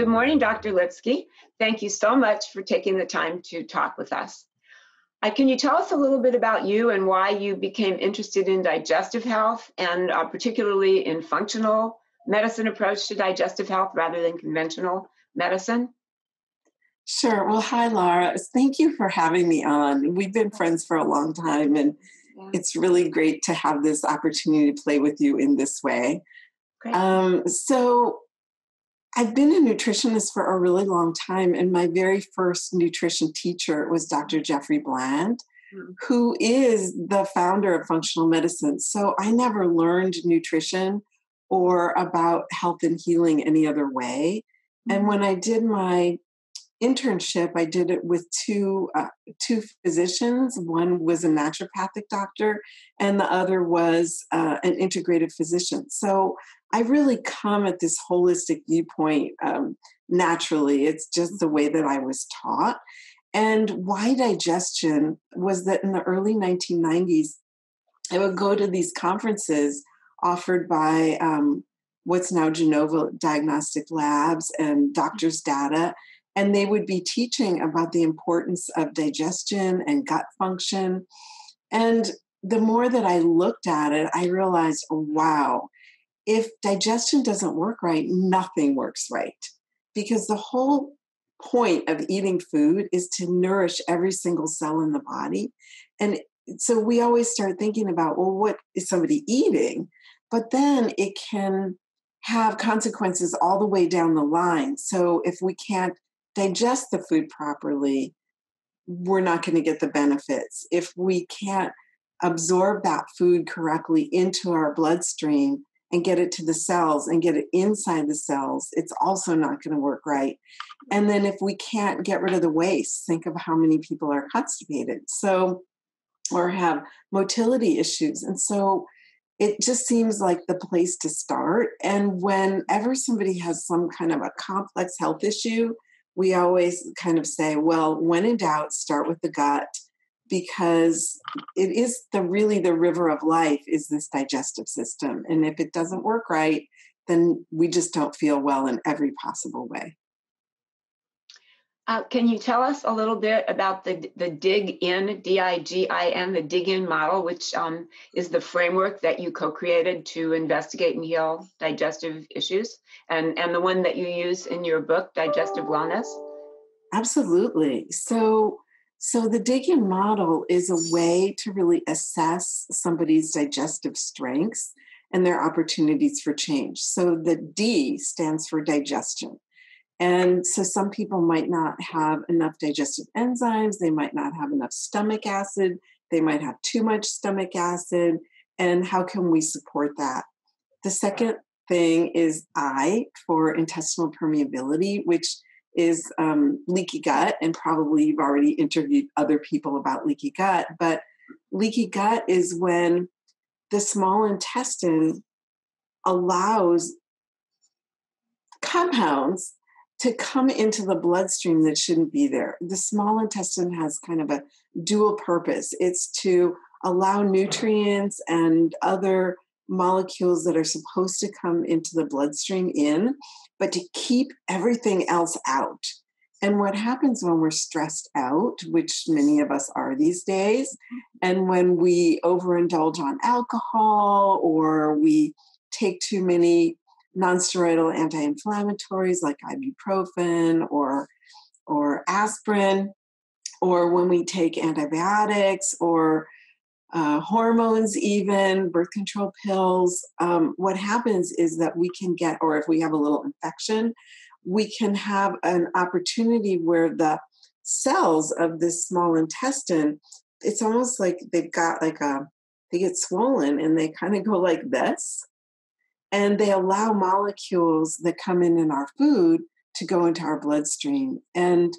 Good morning, Dr. Lipski. Thank you so much for taking the time to talk with us. Can you tell us a little bit about you and why you became interested in digestive health and particularly in functional medicine approach to digestive health rather than conventional medicine? Sure. Well, hi, Lara. Thank you for having me on. We've been friends for a long time, and it's really great to have this opportunity to play with you in this way. Great. So I've been a nutritionist for a really long time, and my very first nutrition teacher was Dr. Jeffrey Bland, who is the founder of functional medicine. So I never learned nutrition or about health and healing any other way. And when I did my internship, I did it with two physicians. One was a naturopathic doctor, and the other was an integrative physician. So I really come at this holistic viewpoint naturally. It's just the way that I was taught. And why digestion was that in the early 1990s, I would go to these conferences offered by what's now Genova Diagnostic Labs and Doctor's Data. And they would be teaching about the importance of digestion and gut function. And the more that I looked at it, I realized, wow, if digestion doesn't work right, nothing works right. Because the whole point of eating food is to nourish every single cell in the body. And so we always start thinking about, well, what is somebody eating? But then it can have consequences all the way down the line. So if we can't digest the food properly, we're not going to get the benefits. If we can't absorb that food correctly into our bloodstream and get it to the cells and get it inside the cells, it's also not going to work right. And then if we can't get rid of the waste, think of how many people are constipated, so, or have motility issues. And so it just seems like the place to start. And whenever somebody has some kind of a complex health issue, we always kind of say, well, when in doubt, start with the gut, because it is really the river of life is this digestive system. And if it doesn't work right, then we just don't feel well in every possible way. Can you tell us a little bit about the DIGIN, D-I-G-I-N, the DIGIN model, which is the framework that you co-created to investigate and heal digestive issues, and the one that you use in your book, Digestive Wellness? Absolutely. So the DIGIN model is a way to really assess somebody's digestive strengths and their opportunities for change. So the D stands for digestion. And so some people might not have enough digestive enzymes, they might not have enough stomach acid, they might have too much stomach acid, and how can we support that? The second thing is I, for intestinal permeability, which is leaky gut, and probably you've already interviewed other people about leaky gut, but leaky gut is when the small intestine allows compounds to come into the bloodstream that shouldn't be there. The small intestine has kind of a dual purpose. It's to allow nutrients and other molecules that are supposed to come into the bloodstream in, but to keep everything else out. And what happens when we're stressed out, which many of us are these days, and when we overindulge on alcohol or we take too many non-steroidal anti-inflammatories like ibuprofen or aspirin, or when we take antibiotics or hormones, even birth control pills, what happens is that we can get, or if we have a little infection, we can have an opportunity where the cells of this small intestine, it's almost like they've got they get swollen and they kind of go like this. And they allow molecules that come in our food to go into our bloodstream. And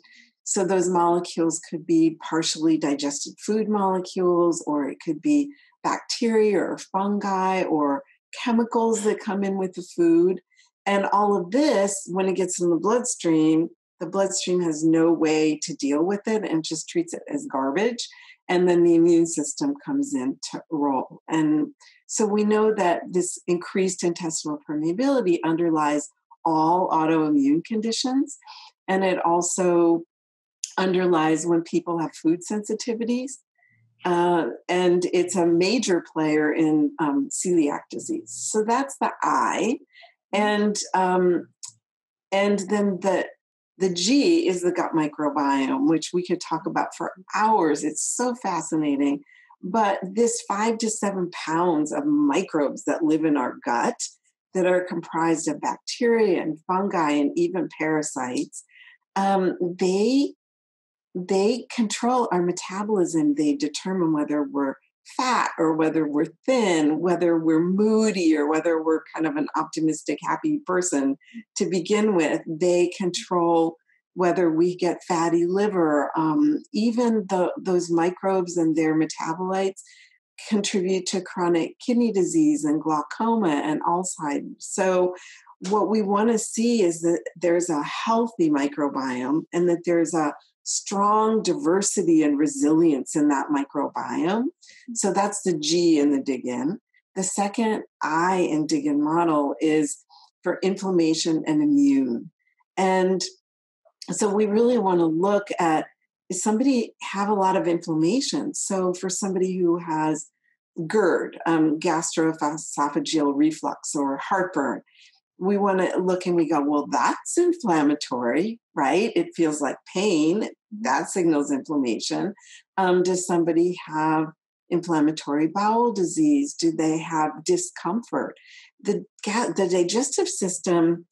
so those molecules could be partially digested food molecules, or it could be bacteria or fungi or chemicals that come in with the food. And all of this, when it gets in the bloodstream has no way to deal with it and just treats it as garbage. And then the immune system comes in to roll. And so we know that this increased intestinal permeability underlies all autoimmune conditions. And it also underlies when people have food sensitivities. And it's a major player in celiac disease. So that's the I. And then the G is the gut microbiome, which we could talk about for hours. It's so fascinating. But this 5 to 7 pounds of microbes that live in our gut that are comprised of bacteria and fungi and even parasites, they control our metabolism. They determine whether we're fat or whether we're thin, whether we're moody or whether we're kind of an optimistic, happy person to begin with. They control whether we get fatty liver. Even those microbes and their metabolites contribute to chronic kidney disease and glaucoma and Alzheimer's. So what we want to see is that there's a healthy microbiome and that there's a strong diversity and resilience in that microbiome. So that's the G in the DIGIN. The second I in DIGIN model is for inflammation and immune. And so we really want to look at, does somebody have a lot of inflammation? So for somebody who has GERD, gastroesophageal reflux or heartburn, we want to look and we go, well, that's inflammatory, right? It feels like pain. That signals inflammation. Does somebody have inflammatory bowel disease? Do they have discomfort? The digestive system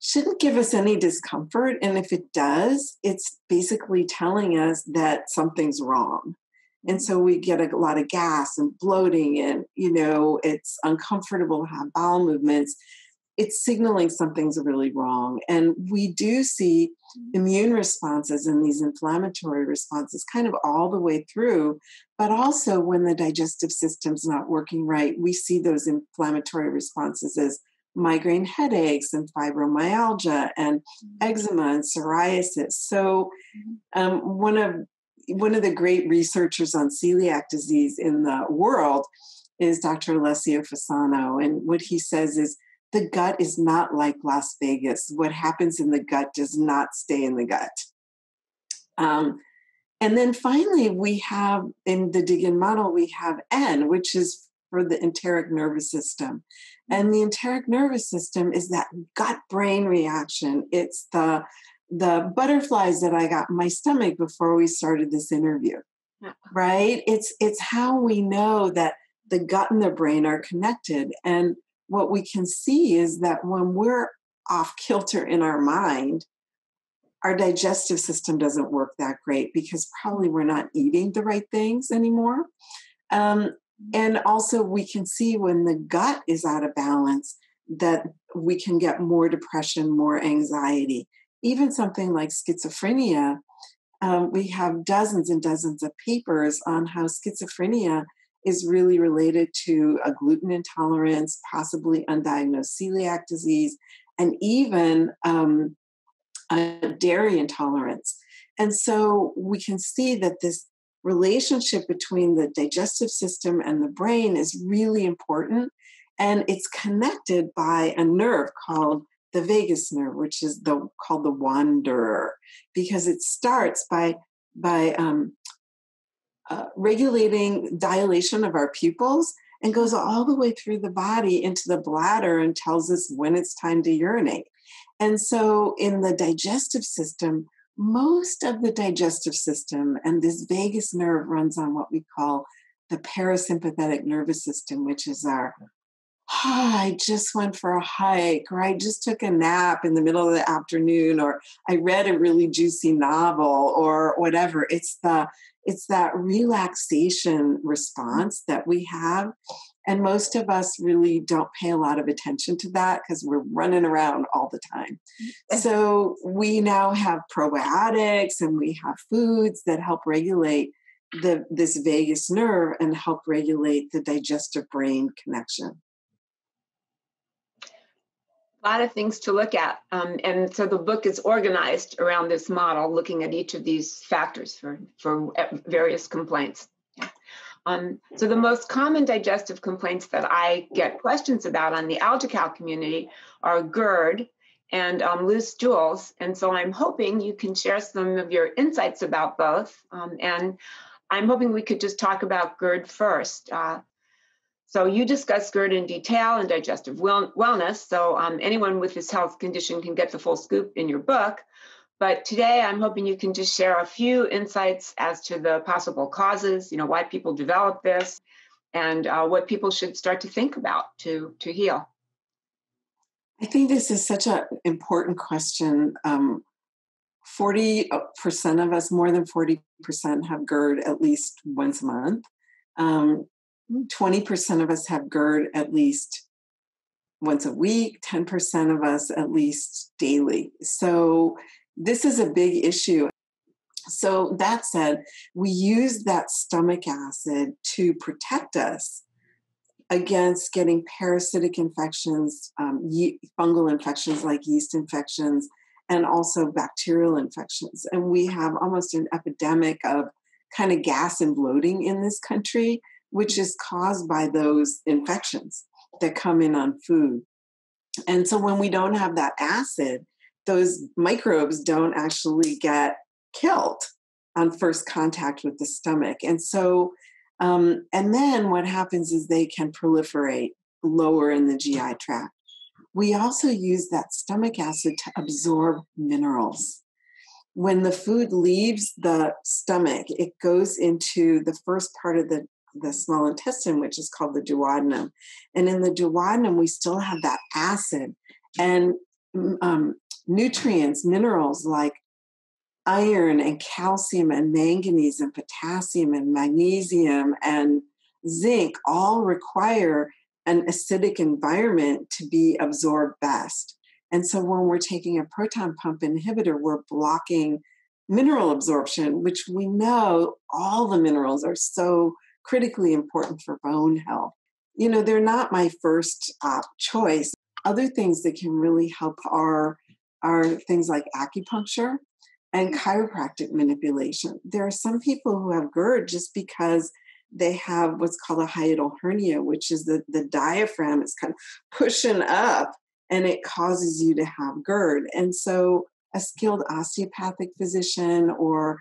shouldn't give us any discomfort. And if it does, it's basically telling us that something's wrong. And so we get a lot of gas and bloating and, you know, it's uncomfortable to have bowel movements. It's signaling something's really wrong. And we do see immune responses and these inflammatory responses kind of all the way through. But also when the digestive system's not working right, we see those inflammatory responses as migraine headaches and fibromyalgia and eczema and psoriasis. So one of the great researchers on celiac disease in the world is Dr. Alessio Fasano. And what he says is, the gut is not like Las Vegas. What happens in the gut does not stay in the gut. And then finally, we have in the DIGIN model, we have N, which is for the enteric nervous system. And the enteric nervous system is that gut-brain reaction. It's the butterflies that I got in my stomach before we started this interview, right? It's how we know that the gut and the brain are connected. And what we can see is that when we're off kilter in our mind, our digestive system doesn't work that great because probably we're not eating the right things anymore. And also we can see when the gut is out of balance that we can get more depression, more anxiety. Even something like schizophrenia, we have dozens and dozens of papers on how schizophrenia is really related to a gluten intolerance, possibly undiagnosed celiac disease, and even a dairy intolerance. And so we can see that this relationship between the digestive system and the brain is really important. And it's connected by a nerve called the vagus nerve, which is called the wanderer, because it starts by regulating dilation of our pupils and goes all the way through the body into the bladder and tells us when it's time to urinate. And so in the digestive system, most of the digestive system and this vagus nerve runs on what we call the parasympathetic nervous system, which is our, I just went for a hike, or I just took a nap in the middle of the afternoon, or I read a really juicy novel or whatever. It's that relaxation response that we have. And most of us really don't pay a lot of attention to that because we're running around all the time. So we now have probiotics and we have foods that help regulate this vagus nerve and help regulate the digestive brain connection. A lot of things to look at. And so the book is organized around this model, looking at each of these factors for various complaints. Yeah. So the most common digestive complaints that I get questions about on the AlgaeCal community are GERD and loose stools. And so I'm hoping you can share some of your insights about both. And I'm hoping we could just talk about GERD first. So you discussed GERD in detail in Digestive Wellness, so anyone with this health condition can get the full scoop in your book. But today I'm hoping you can just share a few insights as to the possible causes, you know, why people develop this, and what people should start to think about to heal. I think this is such an important question. 40% of us, more than 40%, have GERD at least once a month. 20% of us have GERD at least once a week, 10% of us at least daily. So this is a big issue. So that said, we use that stomach acid to protect us against getting parasitic infections, fungal infections like yeast infections, and also bacterial infections. And we have almost an epidemic of kind of gas and bloating in this country, which is caused by those infections that come in on food. And so when we don't have that acid, those microbes don't actually get killed on first contact with the stomach. And so, and then what happens is they can proliferate lower in the GI tract. We also use that stomach acid to absorb minerals. When the food leaves the stomach, it goes into the first part of the small intestine, which is called the duodenum. And in the duodenum, we still have that acid and nutrients, minerals like iron and calcium and manganese and potassium and magnesium and zinc all require an acidic environment to be absorbed best. And so when we're taking a proton pump inhibitor, we're blocking mineral absorption, which we know all the minerals are so critically important for bone health. You know, they're not my first choice. Other things that can really help are things like acupuncture and chiropractic manipulation. There are some people who have GERD just because they have what's called a hiatal hernia, which is the diaphragm is kind of pushing up and it causes you to have GERD. And so a skilled osteopathic physician or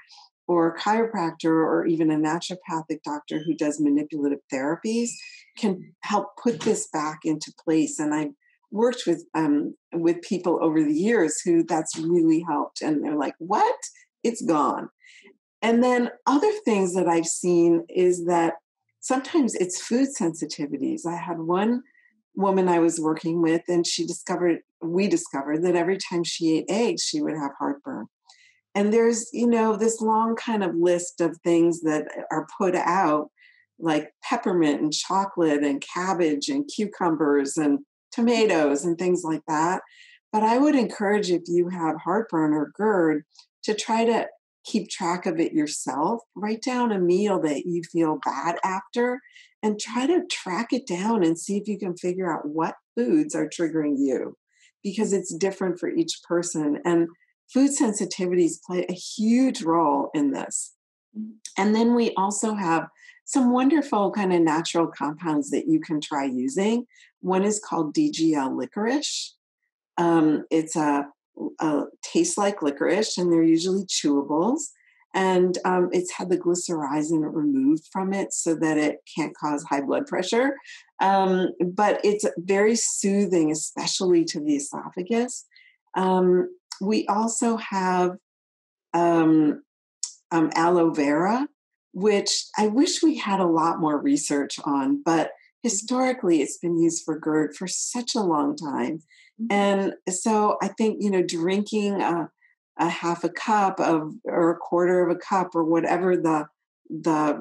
chiropractor, or even a naturopathic doctor who does manipulative therapies can help put this back into place. And I've worked with people over the years who that's really helped. And they're like, what? It's gone. And then other things that I've seen is that sometimes it's food sensitivities. I had one woman I was working with, and we discovered that every time she ate eggs, she would have heartburn. And there's, you know, this long kind of list of things that are put out, like peppermint and chocolate and cabbage and cucumbers and tomatoes and things like that. But I would encourage, if you have heartburn or GERD, to try to keep track of it yourself. Write down a meal that you feel bad after and try to track it down and see if you can figure out what foods are triggering you, because it's different for each person. And food sensitivities play a huge role in this. And then we also have some wonderful kind of natural compounds that you can try using. One is called DGL licorice. It's a taste like licorice, and they're usually chewables. And it's had the glycyrrhizin removed from it so that it can't cause high blood pressure. But it's very soothing, especially to the esophagus. We also have aloe vera, which I wish we had a lot more research on, but historically it's been used for GERD for such a long time. And so I think, you know, drinking a half a cup of, or a quarter of a cup, or whatever the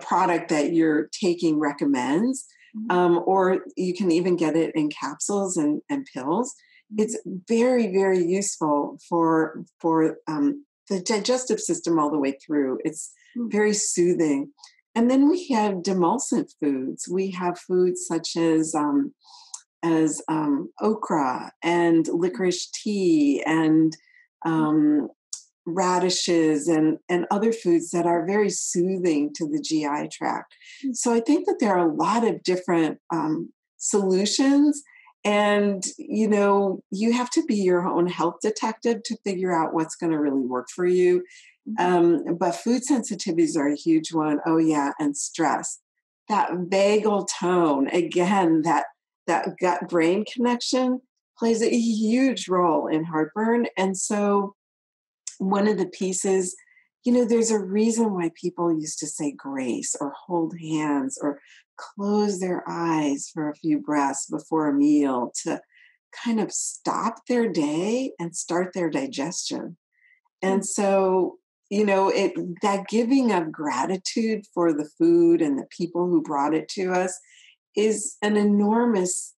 product that you're taking recommends, or you can even get it in capsules and pills. It's very, very useful for the digestive system all the way through. It's very soothing. And then we have demulcent foods. We have foods such as okra and licorice tea and radishes and other foods that are very soothing to the GI tract. So I think that there are a lot of different solutions. And, you know, you have to be your own health detective to figure out what's going to really work for you. But food sensitivities are a huge one. Oh, yeah. And stress, that vagal tone, again, that gut-brain connection plays a huge role in heartburn. And so one of the pieces, you know, there's a reason why people used to say grace or hold hands or close their eyes for a few breaths before a meal to kind of stop their day and start their digestion. And so, you know, that giving of gratitude for the food and the people who brought it to us is an enormous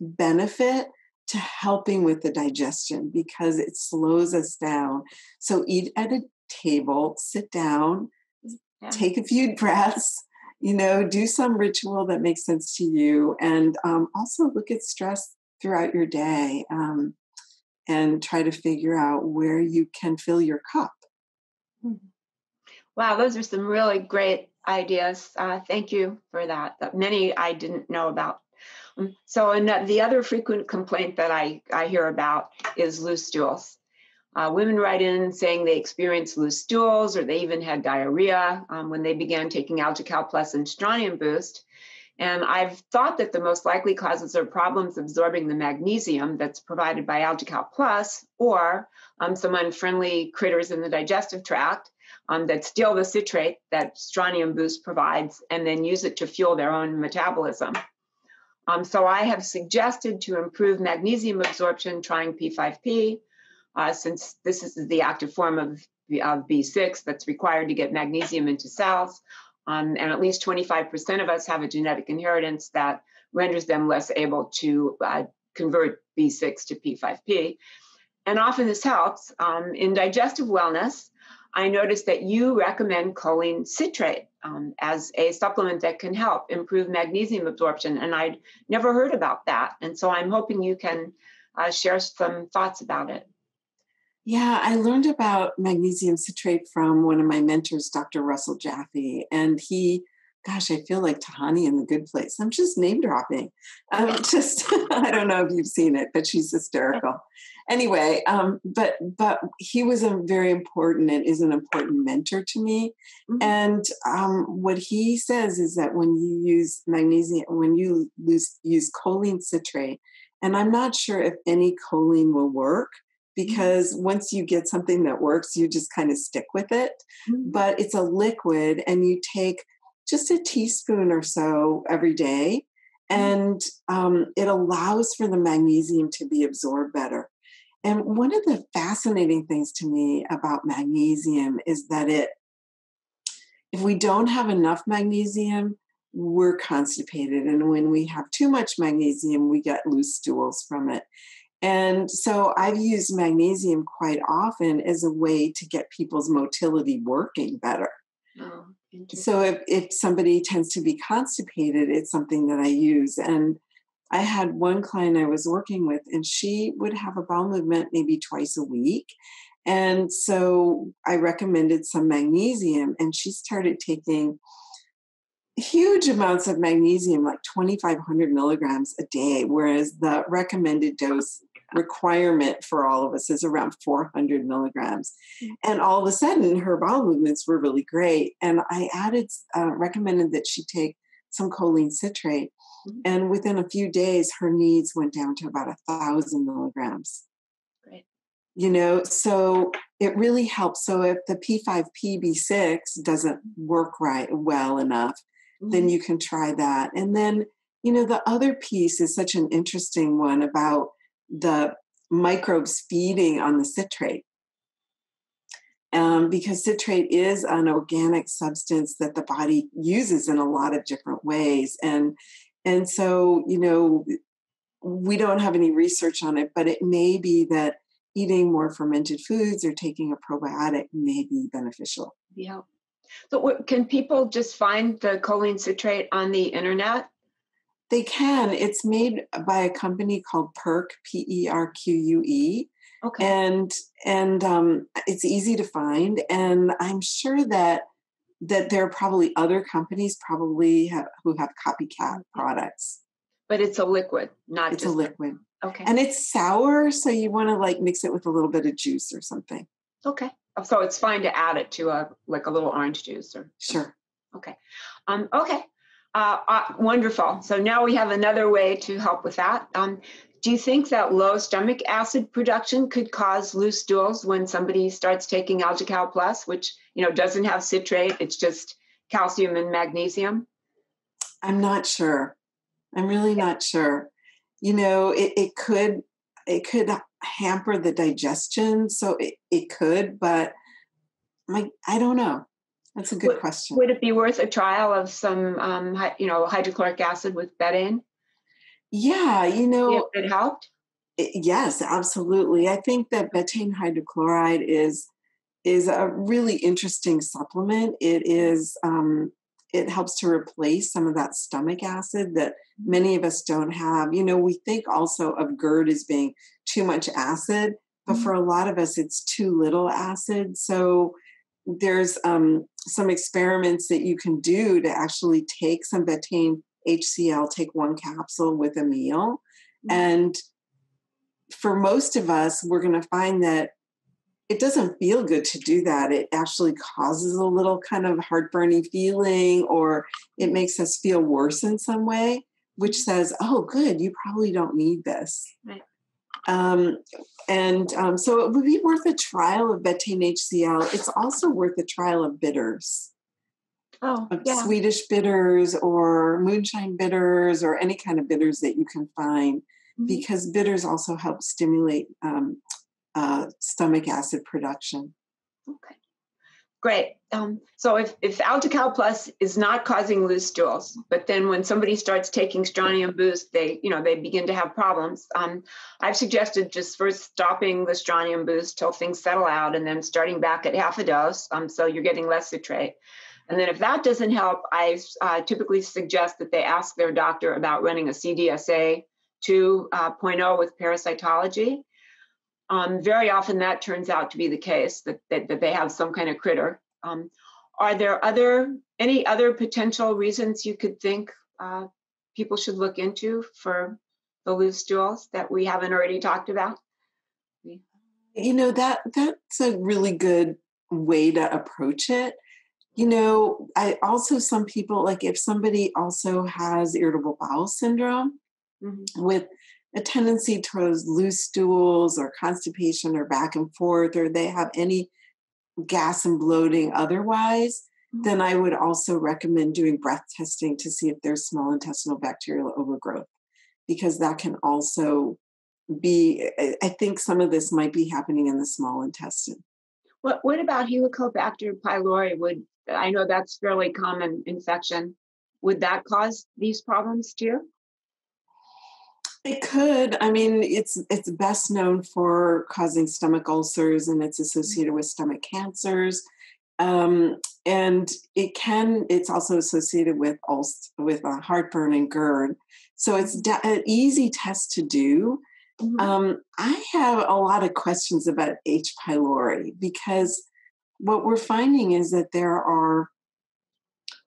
benefit to helping with the digestion because it slows us down. So eat at a table, sit down, take a few breaths, you know, do some ritual that makes sense to you. And also look at stress throughout your day and try to figure out where you can fill your cup. Wow, those are some really great ideas. Thank you for that. Many I didn't know about. So the other frequent complaint that I hear about is loose stools. Women write in saying they experienced loose stools or they even had diarrhea when they began taking AlgaeCal Plus and Strontium Boost. And I've thought that the most likely causes are problems absorbing the magnesium that's provided by AlgaeCal Plus or some unfriendly critters in the digestive tract that steal the citrate that Strontium Boost provides and then use it to fuel their own metabolism. So I have suggested to improve magnesium absorption trying P5P, since this is the active form of B6 that's required to get magnesium into cells. And at least 25% of us have a genetic inheritance that renders them less able to convert B6 to P5P. And often this helps. In digestive wellness, I noticed that you recommend choline citrate as a supplement that can help improve magnesium absorption. And I'd never heard about that. And so I'm hoping you can share some thoughts about it. Yeah, I learned about magnesium citrate from one of my mentors, Dr. Russell Jaffe, and he, gosh, I feel like Tahani in The Good Place. I'm just name dropping. I don't know if you've seen it, but she's hysterical. Anyway, but he was a very important and is an important mentor to me. And what he says is that when you use magnesium, when you use choline citrate, and I'm not sure if any choline will work, because once you get something that works, you just kind of stick with it. But it's a liquid and you take just a teaspoon or so every day. And it allows for the magnesium to be absorbed better. And one of the fascinating things to me about magnesium is that if we don't have enough magnesium, we're constipated. And when we have too much magnesium, we get loose stools from it. And so I've used magnesium quite often as a way to get people's motility working better. Oh, so if somebody tends to be constipated, it's something that I use. And I had one client I was working with, and she would have a bowel movement maybe twice a week. And so I recommended some magnesium, and she started taking huge amounts of magnesium, like 2,500 milligrams a day, whereas the recommended dose requirement for all of us is around 400 milligrams. And all of a sudden, her bowel movements were really great. And I recommended that she take some choline citrate. And within a few days, her needs went down to about 1,000 milligrams. Great. You know, so it really helps. So if the P5PB6 doesn't work well enough, then you can try that. And then, you know, the other piece is such an interesting one about the microbes feeding on the citrate. Because citrate is an organic substance that the body uses in a lot of different ways. And so, you know, we don't have any research on it, but it may be that eating more fermented foods or taking a probiotic may be beneficial. Yeah. So can people just find the choline citrate on the internet? They can. It's made by a company called Perque, P-E-R-Q-U-E. Okay. And it's easy to find. And I'm sure that there are probably other companies who have copycat products. But it's a liquid, not just... It's a liquid. Okay. And it's sour, so you want to like mix it with a little bit of juice or something. Okay. So it's fine to add it to a little orange juice or... Sure. Okay. Okay. Wonderful. So now we have another way to help with that. Do you think that low stomach acid production could cause loose stools when somebody starts taking AlgaeCal Plus, which, you know, doesn't have citrate, it's just calcium and magnesium? I'm not sure. I'm really not sure. You know, it could hamper the digestion, so it could, but I don't know. That's a good question. Would it be worth a trial of some, hydrochloric acid with betaine? Yeah, you know. If it helped? Yes, absolutely. I think that betaine hydrochloride is a really interesting supplement. It is, it helps to replace some of that stomach acid that many of us don't have. You know, we think also of GERD as being too much acid, but for a lot of us, it's too little acid. So there's some experiments that you can do to actually take some betaine HCL, take one capsule with a meal. Mm-hmm. And for most of us, we're going to find that it doesn't feel good to do that. It actually causes a little kind of heartburny feeling, or it makes us feel worse in some way, which says, oh, good, you probably don't need this. Right. So it would be worth a trial of betaine HCL. It's also worth a trial of bitters. Oh, yeah. Swedish bitters or moonshine bitters or any kind of bitters that you can find, because bitters also help stimulate stomach acid production. Okay, great. So if AlgaeCal Plus is not causing loose stools, but then when somebody starts taking Strontium Boost, they begin to have problems. I've suggested just first stopping the Strontium Boost till things settle out, and then starting back at half a dose. So you're getting less citrate. And then if that doesn't help, I typically suggest that they ask their doctor about running a CDSA 2.0 with parasitology. Very often that turns out to be the case, that they have some kind of critter. Are there any other potential reasons you could think people should look into for the loose stools that we haven't already talked about? You know, that's a really good way to approach it. You know, some people, like if somebody also has irritable bowel syndrome with a tendency towards loose stools or constipation or back and forth, or they have any gas and bloating otherwise, then I would also recommend doing breath testing to see if there's small intestinal bacterial overgrowth, because that can also be, I think some of this might be happening in the small intestine. What about Helicobacter pylori? I know that's fairly common infection. Would that cause these problems too? It could. I mean, it's best known for causing stomach ulcers, and it's associated with stomach cancers. And it's also associated with heartburn and GERD. So it's an easy test to do. I have a lot of questions about H. pylori, because what we're finding is that there are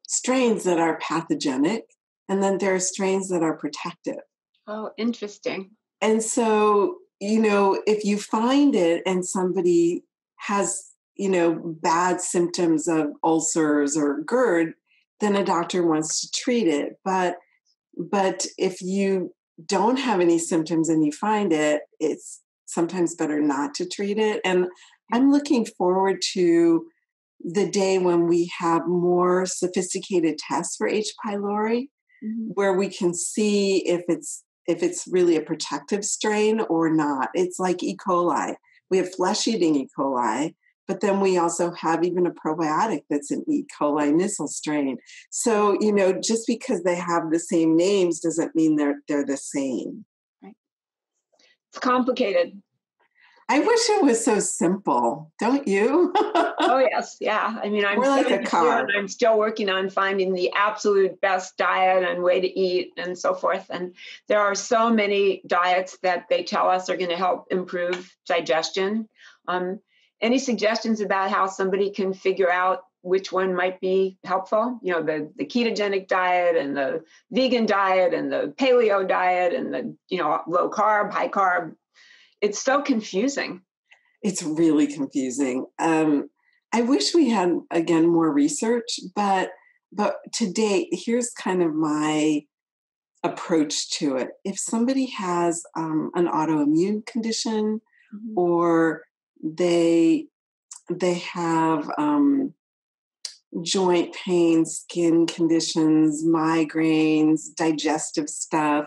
strains that are pathogenic, and then there are strains that are protective. Oh, interesting. And so, you know, if you find it and somebody has, you know, bad symptoms of ulcers or GERD, then a doctor wants to treat it. But if you don't have any symptoms and you find it, it's sometimes better not to treat it. And I'm looking forward to the day when we have more sophisticated tests for H. pylori, where we can see if it's really a protective strain or not. It's like E. coli. We have flesh-eating E. coli, but then we also have even a probiotic that's an E. coli Nissle strain. So, you know, just because they have the same names doesn't mean they're the same. Right. It's complicated. I wish it was so simple, don't you? Oh, yes. Yeah. I mean, we're like a car. I'm still working on finding the absolute best diet and way to eat and so forth. And there are so many diets that they tell us are going to help improve digestion. Any suggestions about how somebody can figure out which one might be helpful. You know, the ketogenic diet and the vegan diet and the paleo diet and the, you know, low carb, high carb. It's so confusing. It's really confusing. I wish we had, again, more research, but to date, here's kind of my approach to it. If somebody has an autoimmune condition, mm-hmm. or they have joint pain, skin conditions, migraines, digestive stuff,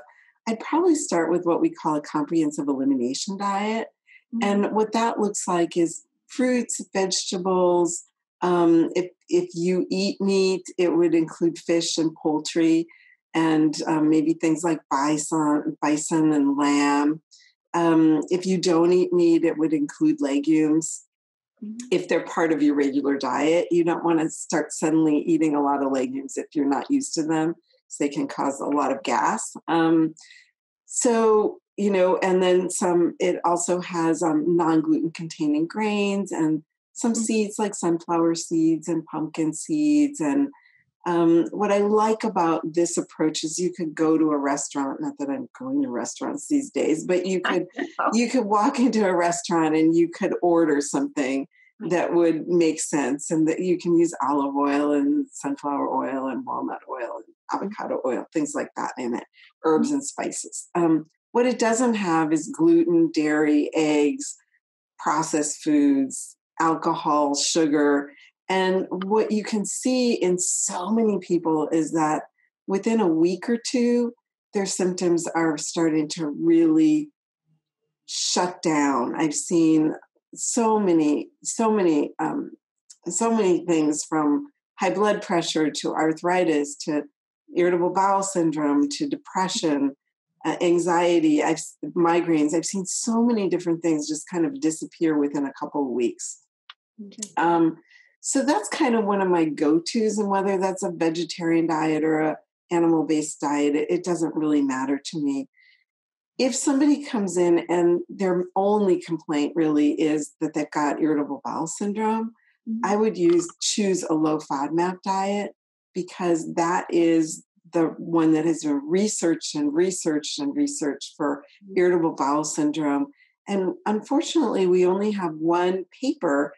I'd probably start with what we call a comprehensive elimination diet. Mm-hmm. And what that looks like is fruits, vegetables. If you eat meat, it would include fish and poultry and maybe things like bison and lamb. If you don't eat meat, it would include legumes. Mm-hmm. If they're part of your regular diet, you don't want to start suddenly eating a lot of legumes if you're not used to them, because they can cause a lot of gas. So, you know, and then some, it also has non-gluten containing grains and some mm-hmm. seeds like sunflower seeds and pumpkin seeds. And what I like about this approach is you could go to a restaurant, not that I'm going to restaurants these days, but you could walk into a restaurant and you could order something that would make sense, and that you can use olive oil and sunflower oil and walnut oil and avocado oil, things like that in it, herbs and spices. What it doesn't have is gluten, dairy, eggs, processed foods, alcohol, sugar. And what you can see in so many people is that within a week or two, their symptoms are starting to really shut down. I've seen so many things, from high blood pressure to arthritis to irritable bowel syndrome to depression. Anxiety, migraines. I've seen so many different things just kind of disappear within a couple of weeks. Okay. So that's kind of one of my go-tos, and whether that's a vegetarian diet or an animal-based diet, it doesn't really matter to me. If somebody comes in and their only complaint really is that they've got irritable bowel syndrome, mm-hmm. I would choose a low FODMAP diet, because that is the one that has been researched for irritable bowel syndrome. And unfortunately, we only have one paper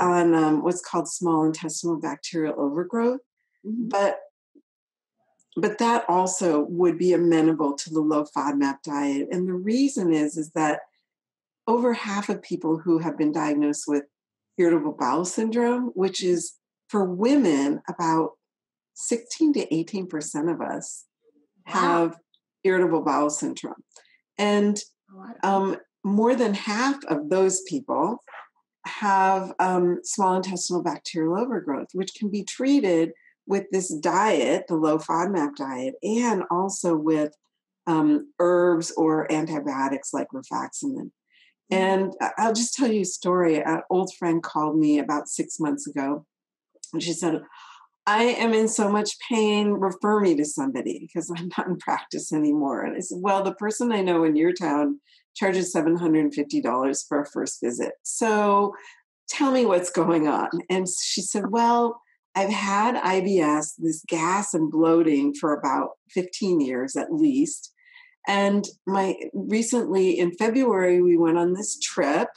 on what's called small intestinal bacterial overgrowth. Mm-hmm. But that also would be amenable to the low FODMAP diet. And the reason is that over half of people who have been diagnosed with irritable bowel syndrome, which is for women about 16 to 18% of us have irritable bowel syndrome. And more than half of those people have small intestinal bacterial overgrowth, which can be treated with this diet, the low FODMAP diet, and also with herbs or antibiotics like Rifaximin. And I'll just tell you a story. An old friend called me about 6 months ago, and she said, "I am in so much pain, refer me to somebody because I'm not in practice anymore." And I said, "Well, the person I know in your town charges $750 for a first visit. So tell me what's going on." And she said, "Well, I've had IBS, this gas and bloating, for about 15 years at least. And recently in February, we went on this trip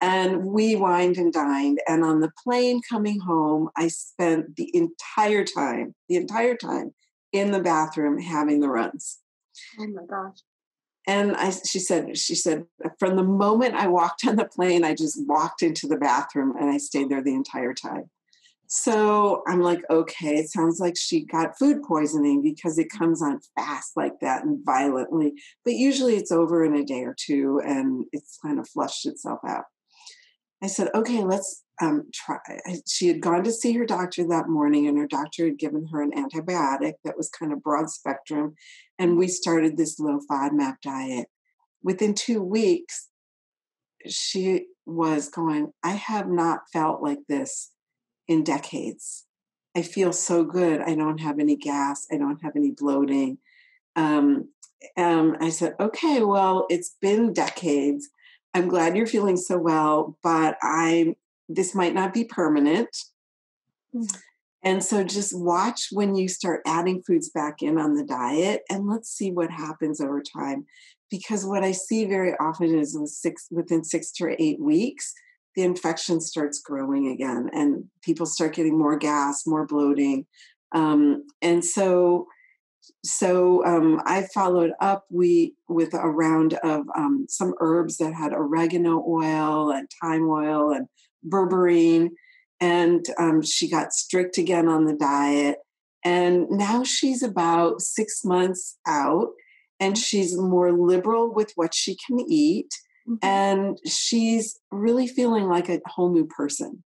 and we wined and dined. And on the plane coming home, I spent the entire time in the bathroom having the runs." Oh my gosh. And she said, "From the moment I walked on the plane, I just walked into the bathroom and I stayed there the entire time." So I'm like, okay, it sounds like she got food poisoning, because it comes on fast like that and violently. But usually it's over in a day or two and it's kind of flushed itself out. I said, okay, let's try. She had gone to see her doctor that morning, and her doctor had given her an antibiotic that was kind of broad spectrum. And we started this low FODMAP diet. Within 2 weeks, she was going, "I have not felt like this in decades. I feel so good. I don't have any gas. I don't have any bloating." I said, "Okay, well, it's been decades. I'm glad you're feeling so well, but this might not be permanent. Mm. And so just watch when you start adding foods back in on the diet, and let's see what happens over time. Because what I see very often is within 6 to 8 weeks, the infection starts growing again, and people start getting more gas, more bloating. And so I followed up with a round of some herbs that had oregano oil and thyme oil and berberine. And she got strict again on the diet. And now she's about 6 months out, and she's more liberal with what she can eat. Mm-hmm. And she's really feeling like a whole new person.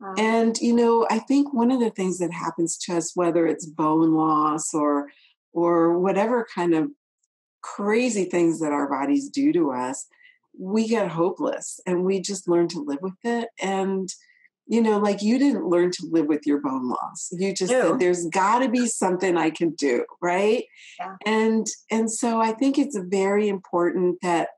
Wow. And, you know, I think one of the things that happens to us, whether it's bone loss or whatever kind of crazy things that our bodies do to us, we get hopeless and we just learn to live with it. And, you know, like you didn't learn to live with your bone loss. You just said, there's got to be something I can do, right? Yeah. And so I think it's very important that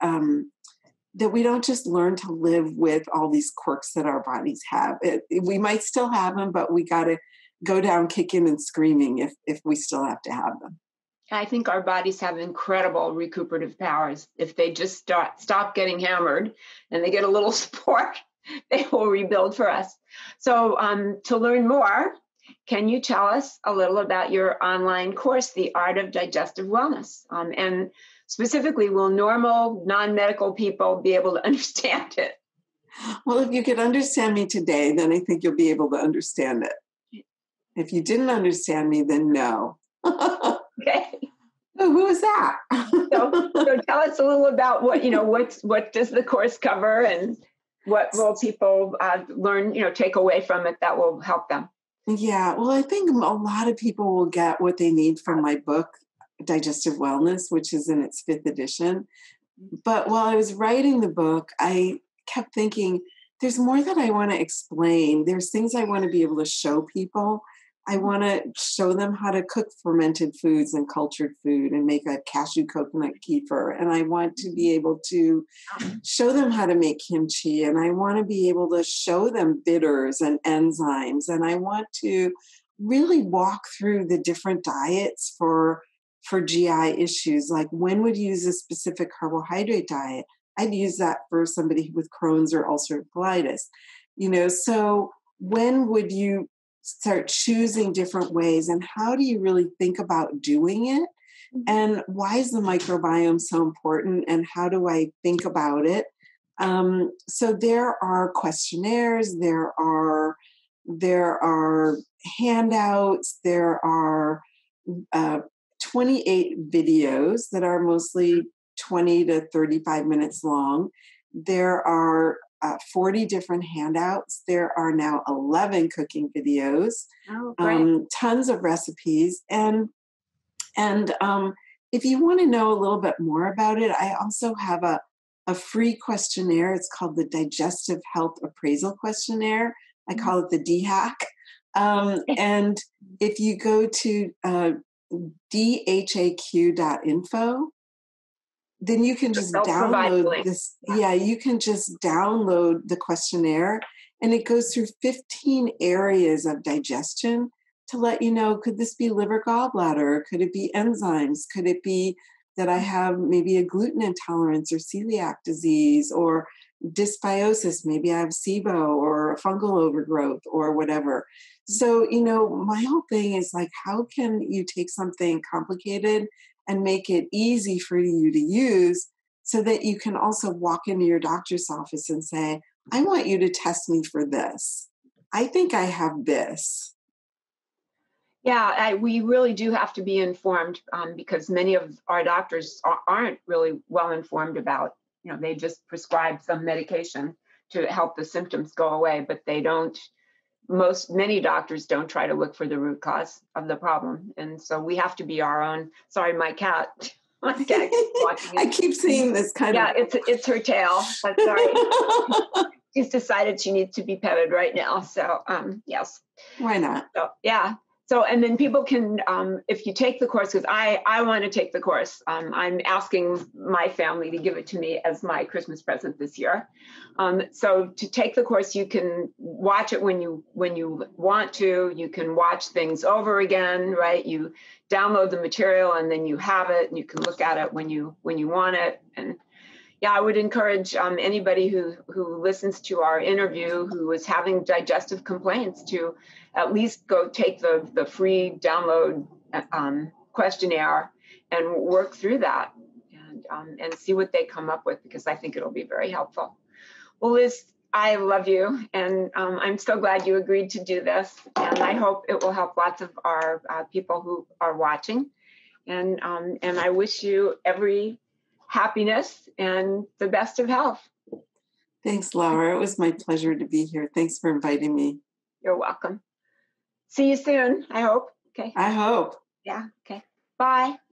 that we don't just learn to live with all these quirks that our bodies have. We might still have them, but we got to go down kicking and screaming if we still have to have them. I think our bodies have incredible recuperative powers. If they just stop getting hammered and they get a little support, they will rebuild for us. So to learn more, can you tell us a little about your online course, The Art of Digestive Wellness? And specifically, will normal, non-medical people be able to understand it? Well, if you could understand me today, then I think you'll be able to understand it. If you didn't understand me, then no. Okay. Oh, who was that? So tell us a little about what does the course cover, and what will people learn, take away from it that will help them? Yeah, well, I think a lot of people will get what they need from my book, Digestive Wellness, which is in its 5th edition. But while I was writing the book, I kept thinking, there's more that I want to explain. There's things I want to be able to show people. I want to show them how to cook fermented foods and cultured food and make a cashew coconut kefir. And I want to be able to show them how to make kimchi. And I want to be able to show them bitters and enzymes. And I want to really walk through the different diets for GI issues. Like, when would you use a specific carbohydrate diet? I'd use that for somebody with Crohn's or ulcerative colitis. So when would you start choosing different ways, and how do you really think about doing it? And why is the microbiome so important, and how do I think about it? So there are questionnaires, there are handouts, there are 28 videos that are mostly 20 to 35 minutes long. There are 40 different handouts. There are now 11 cooking videos, tons of recipes. And if you want to know a little bit more about it, I also have a free questionnaire. It's called the Digestive Health Appraisal Questionnaire. I call it the DHAC. And if you go to dhaq.info, then you can just download this. Yeah, you can just download the questionnaire, and it goes through 15 areas of digestion to let you know, could this be liver, gallbladder? Could it be enzymes? Could it be that I have maybe a gluten intolerance or celiac disease or dysbiosis? Maybe I have SIBO or a fungal overgrowth or whatever. So, my whole thing is like, how can you take something complicated and make it easy for you to use, so that you can also walk into your doctor's office and say, I want you to test me for this. I think I have this. Yeah, we really do have to be informed because many of our doctors aren't really well informed about, they just prescribe some medication to help the symptoms go away, but they don't. Many doctors don't try to look for the root cause of the problem. And so we have to be our own. Sorry, my cat. My cat keeps watching. I keep seeing this kind of. Yeah, it's her tail. I'm sorry. She's decided she needs to be petted right now. So yes. Why not? So, yeah. So, and then people can, if you take the course, because I want to take the course. I'm asking my family to give it to me as my Christmas present this year. So to take the course, you can watch it when you want to. You can watch things over again, right? You download the material and then you have it, and you can look at it when you want it. And yeah, I would encourage anybody who listens to our interview who is having digestive complaints to at least go take the free download questionnaire and work through that and see what they come up with, because I think it'll be very helpful. Well, Liz, I love you, and I'm so glad you agreed to do this, and I hope it will help lots of our people who are watching, and I wish you every happiness and the best of health. Thanks, Laura. It was my pleasure to be here. Thanks for inviting me. You're welcome. See you soon, I hope. Okay. I hope. Yeah. Okay. Bye.